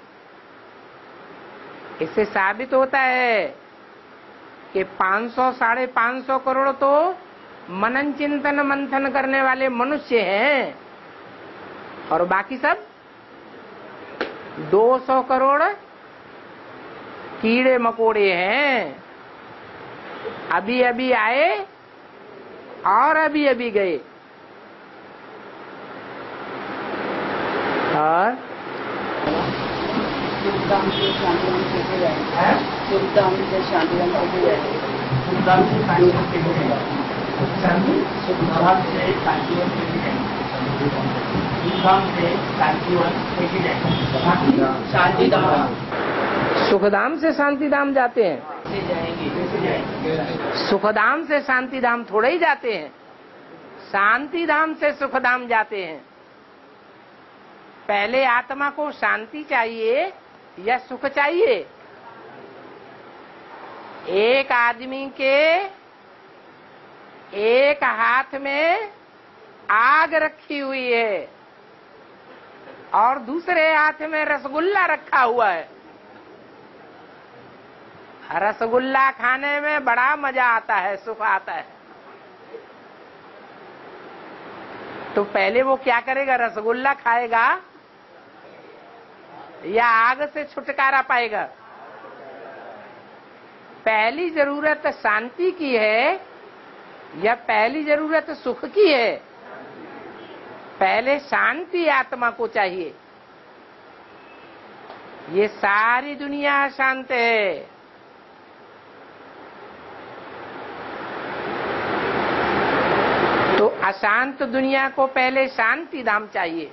इससे साबित होता है कि पाँच सौ साढ़े पाँच सौ करोड़ तो मनन चिंतन मंथन करने वाले मनुष्य हैं और बाकी सब दो सौ करोड़ कीड़े मकोड़े हैं। अभी अभी आए और अभी अभी गए। और सुल्तान से शांतिवन कैसे जाएंगे? सुल्तान से शांतिवन कैसे जाएंगे? सुल्तान से शांतिवन कैसे जाएंगे? सुल्तान से शांतिवन कैसे जाएंगे? सुल्तान से शांतिवन कैसे जाएंगे? शांतिधाम सुखधाम से शांतिधाम जाते हैं। सुखधाम से शांति धाम थोड़े ही जाते हैं, शांति धाम से सुखधाम जाते हैं। पहले आत्मा को शांति चाहिए या सुख चाहिए? एक आदमी के एक हाथ में आग रखी हुई है और दूसरे हाथ में रसगुल्ला रखा हुआ है। रसगुल्ला खाने में बड़ा मजा आता है, सुख आता है, तो पहले वो क्या करेगा? रसगुल्ला खाएगा या आग से छुटकारा पाएगा? पहली जरूरत शांति की है या पहली जरूरत सुख की है? पहले शांति आत्मा को चाहिए। ये सारी दुनिया शांत है। अशांत दुनिया को पहले शांति धाम चाहिए।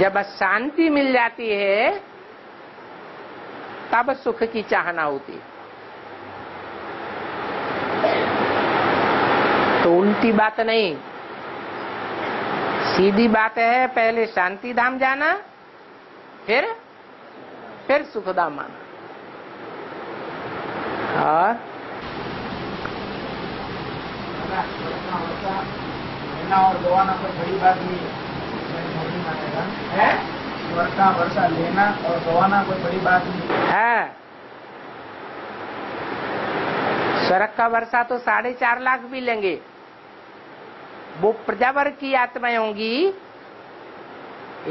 जब शांति मिल जाती है तब सुख की चाहना होती है। तो उल्टी बात नहीं, सीधी बात है। पहले शांति धाम जाना, फिर फिर सुख धाम आना। और लेना और दवाना कोई बड़ी बात नहीं है। वर्षा वर्षा लेना और दवाना कोई बड़ी बात नहीं है। स्वर्ग का वर्षा तो साढ़े चार लाख भी लेंगे, वो प्रजावर की आत्माएं होंगी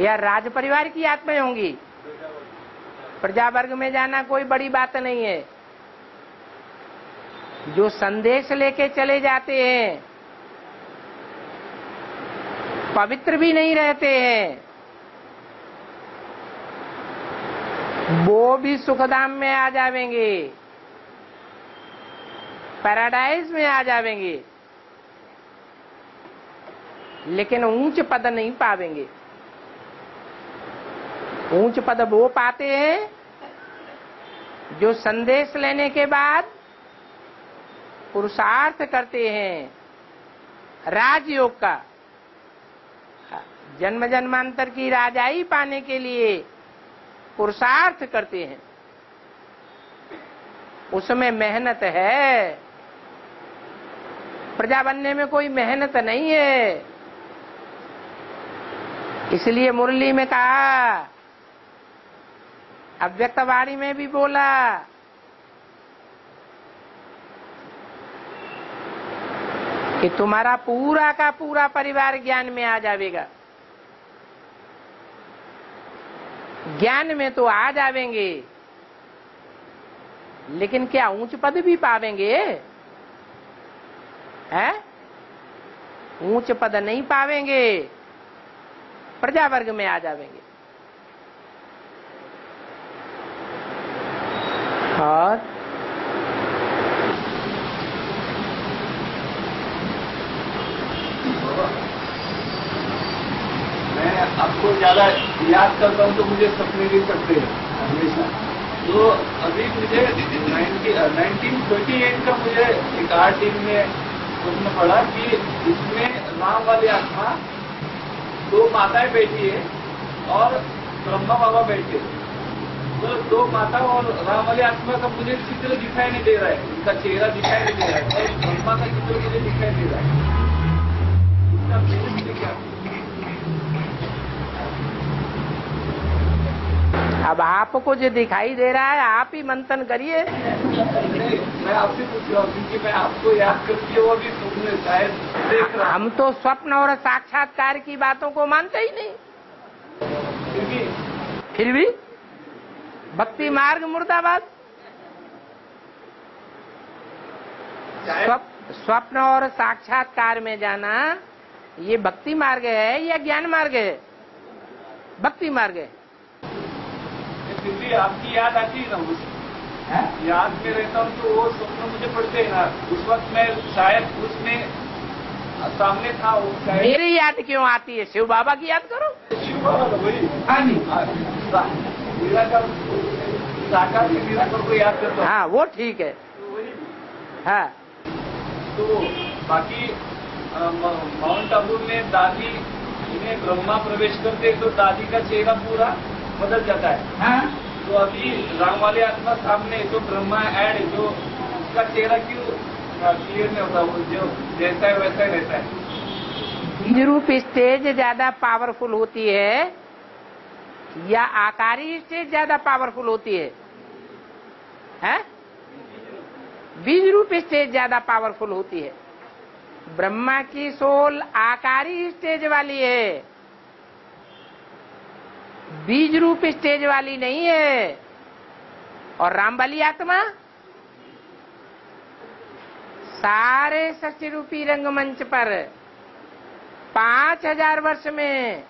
या राज परिवार की आत्माएं होंगी? प्रजावर्ग में जाना कोई बड़ी बात नहीं है। जो संदेश लेके चले जाते हैं, पवित्र भी नहीं रहते हैं, वो भी सुखधाम में आ जावेंगे, पैराडाइज में आ जावेंगे, लेकिन ऊंच पद नहीं पावेंगे। ऊंच पद वो पाते हैं जो संदेश लेने के बाद पुरुषार्थ करते हैं राजयोग का। जन्म जन्मांतर की राजाई पाने के लिए पुरुषार्थ करते हैं, उसमें मेहनत है। प्रजा बनने में कोई मेहनत नहीं है। इसलिए मुरली में कहा, अव्यक्तवाणी में भी बोला, कि तुम्हारा पूरा का पूरा परिवार ज्ञान में आ जाएगा। ज्ञान में तो आ जावेंगे, लेकिन क्या ऊंच पद भी पावेंगे? हैं? ऊंच पद नहीं पावेंगे, प्रजा वर्ग में आ जावेंगे। और मैं आपको ज्यादा याद करता हूँ तो मुझे सपने भी पड़ते हैं हमेशा। तो अभी मुझे नाइनटीन थर्टी एट का मुझे एक आर्टिकल में उसमें पढ़ा कि इसमें राम वाली आत्मा दो माताएं बैठी है और ब्रह्मा बाबा बैठे। तो दो माता और राम वाली आत्मा का मुझे चित्र दिखाई नहीं दे रहा है, उनका चेहरा दिखाई नहीं दे रहा है, और ब्रह्मा का चित्र मुझे दिखाई दे रहा है। इसका मुझे क्या? अब आपको जो दिखाई दे रहा है आप ही मंथन करिए। मैं आपसे पूछ रहा हूँ क्योंकि मैं आपको याद करके वो भी सुनने शायद देख रहा हूँ। हम तो स्वप्न और साक्षात्कार की बातों को मानते ही नहीं, फिर भी फिर भी भक्ति मार्ग मुर्दाबाद। स्वप्न और साक्षात्कार में जाना ये भक्ति मार्ग है या ज्ञान मार्ग है? भक्ति मार्ग है। आपकी याद आती है ना, मुझे याद में रहता हूँ तो वो स्वप्न मुझे पड़ते हैं ना। उस वक्त मैं शायद उसमें सामने था। मेरी याद क्यों आती है? शिव बाबा की याद करो। शिव बाबा निराकर को याद करता हूँ। हाँ वो ठीक है। हाँ तो बाकी माउंट अबू में दादी जिन्हें ब्रह्मा प्रवेश करते तो दादी का चेहरा पूरा बदल जाता है। हाँ? तो अभी राम वाले आत्मा सामने है तो ब्रह्मा ऐड जो उसका चेहरा क्यों क्लियर नहीं होता? वो जो जैसा है वैसा ही रहता है। निरूप स्टेज ज्यादा पावरफुल होती है या आकारी स्टेज ज्यादा पावरफुल होती है? हैं? बीज रूप स्टेज ज्यादा पावरफुल होती है। ब्रह्मा की सोल आकारी स्टेज वाली है, बीज रूप स्टेज वाली नहीं है। और राम वाली आत्मा सारे षष्ठी रूपी रंगमंच पर पांच हजार वर्ष में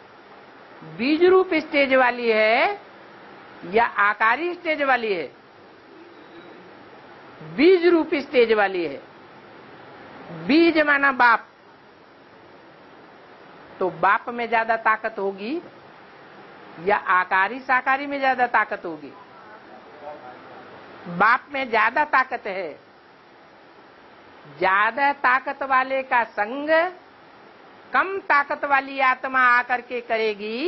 बीज रूप स्टेज वाली है या आकारी स्टेज वाली है? बीज रूप स्टेज वाली है। बीज माना बाप, तो बाप में ज्यादा ताकत होगी या आकारी साकारी में ज्यादा ताकत होगी? बाप में ज्यादा ताकत है। ज्यादा ताकत वाले का संग कम ताकत वाली आत्मा आकर के करेगी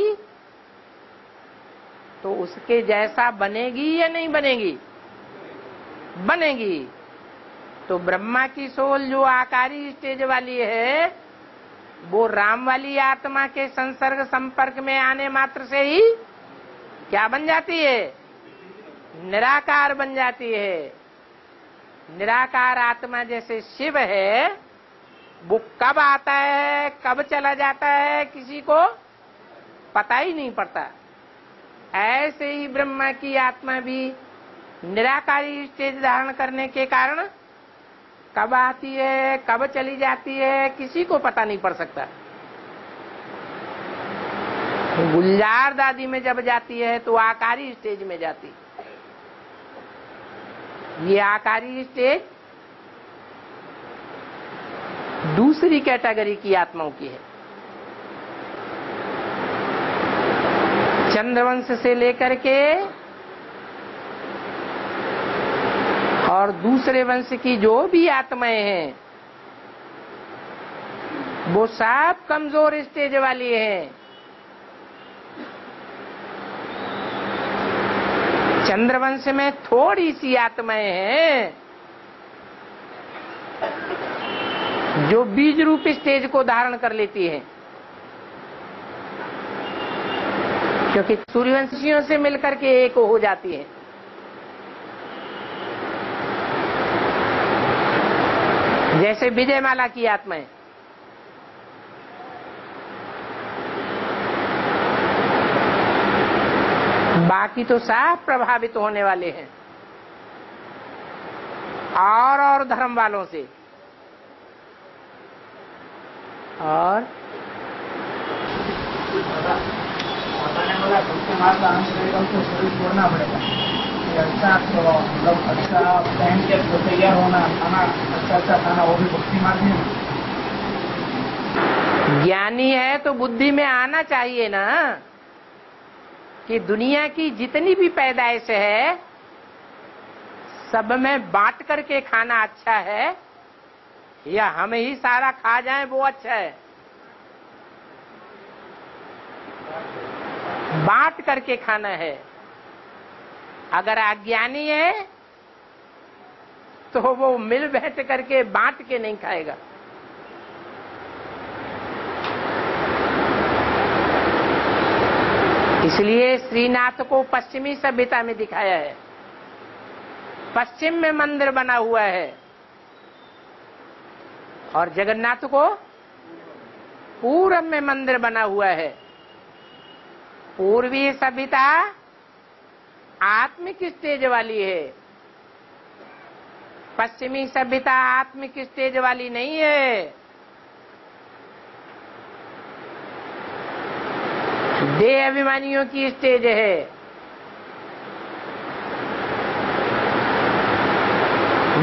तो उसके जैसा बनेगी या नहीं बनेगी? बनेगी। तो ब्रह्मा की सोल जो आकारी स्टेज वाली है वो राम वाली आत्मा के संसर्ग संपर्क में आने मात्र से ही क्या बन जाती है? निराकार बन जाती है। निराकार आत्मा जैसे शिव है, वो कब आता है कब चला जाता है किसी को पता ही नहीं पड़ता। ऐसे ही ब्रह्मा की आत्मा भी निराकारी स्टेज धारण करने के कारण कब आती है कब चली जाती है किसी को पता नहीं पड़ सकता। गुलजार दादी में जब जाती है तो आकारी स्टेज में जाती। ये आकारी स्टेज दूसरी कैटेगरी की आत्माओं की है। चंद्रवंश से लेकर के और दूसरे वंश की जो भी आत्माएं हैं वो सब कमजोर स्टेज वाली हैं। चंद्रवंश में थोड़ी सी आत्माएं हैं जो बीज रूप स्टेज को धारण कर लेती हैं, क्योंकि सूर्यवंशियों से मिलकर के एक हो जाती है। जैसे विजयमाला की आत्माएं बाकी तो सब प्रभावित होने वाले हैं और और धर्म वालों से। और छोड़ना पड़ेगा अच्छा मतलब अच्छा पहन के तो तैयार होना, खाना अच्छा अच्छा खाना, वो भी भक्ति मार्ग में। ज्ञानी है तो बुद्धि में आना चाहिए ना कि दुनिया की जितनी भी पैदाइश है सब में बांट करके खाना अच्छा है या हम ही सारा खा जाएं वो अच्छा है। बांट करके खाना है। अगर अज्ञानी है तो वो मिल बैठ करके बांट के नहीं खाएगा। इसलिए श्रीनाथ को पश्चिमी सभ्यता में दिखाया है। पश्चिम में मंदिर बना हुआ है और जगन्नाथ को पूर्व में मंदिर बना हुआ है। पूर्वीय सभ्यता आत्मिक स्टेज वाली है, पश्चिमी सभ्यता आत्मिक स्टेज वाली नहीं है, देह अभिमानियों की स्टेज है।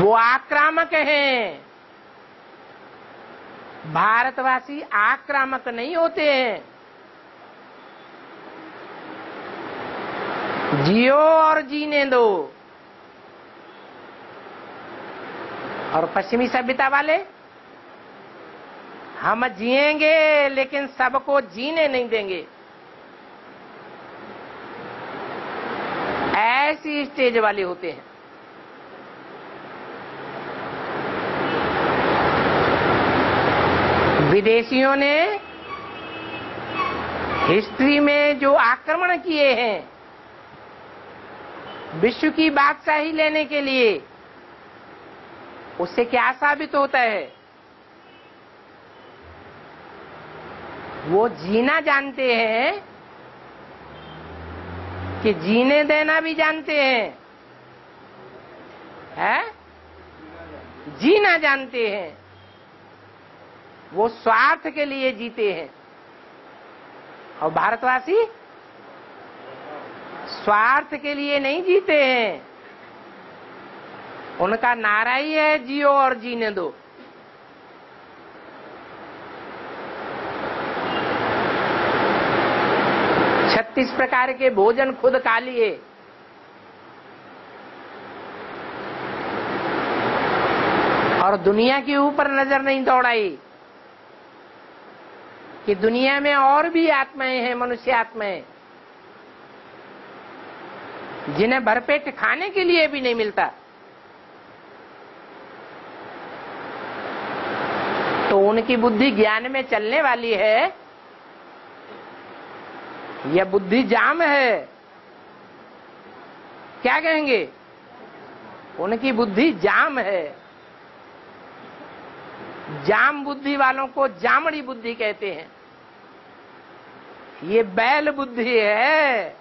वो आक्रामक हैं। भारतवासी आक्रामक नहीं होते हैं। जियो और जीने दो। और पश्चिमी सभ्यता वाले हम जिएंगे लेकिन सबको जीने नहीं देंगे, ऐसी स्टेज वाले होते हैं। विदेशियों ने हिस्ट्री में जो आक्रमण किए हैं विश्व की बादशाही लेने के लिए, उससे क्या साबित होता है? वो जीना जानते हैं कि जीने देना भी जानते हैं, हैं? जीना जानते हैं। वो स्वार्थ के लिए जीते हैं और भारतवासी स्वार्थ के लिए नहीं जीते हैं। उनका नारा ही है जियो और जीने दो। छत्तीस प्रकार के भोजन खुद खा लिए। और दुनिया के ऊपर नजर नहीं दौड़ाई कि दुनिया में और भी आत्माएं हैं, मनुष्य आत्माएं, जिन्हें भरपेट खाने के लिए भी नहीं मिलता। तो उनकी बुद्धि ज्ञान में चलने वाली है या बुद्धि जाम है? क्या कहेंगे? उनकी बुद्धि जाम है। जाम बुद्धि वालों को जामड़ी बुद्धि कहते हैं, ये बैल बुद्धि है।